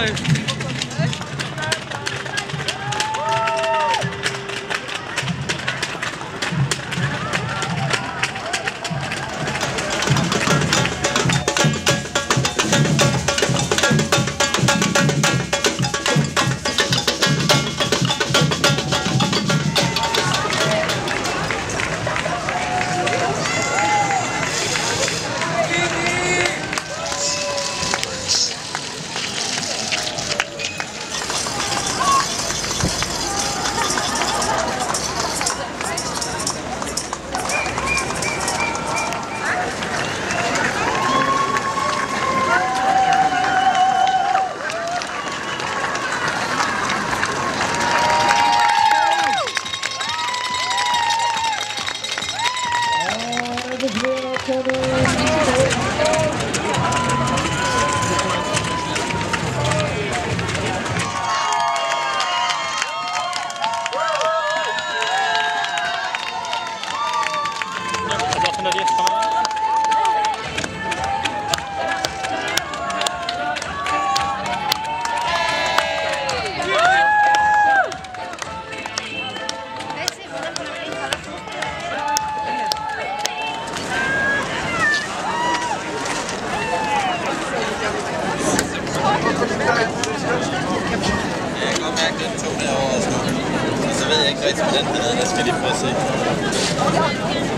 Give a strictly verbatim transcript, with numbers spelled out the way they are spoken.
Nice. Så ved jeg ikke rigtig, hvordan det er, der skal de prøve at se.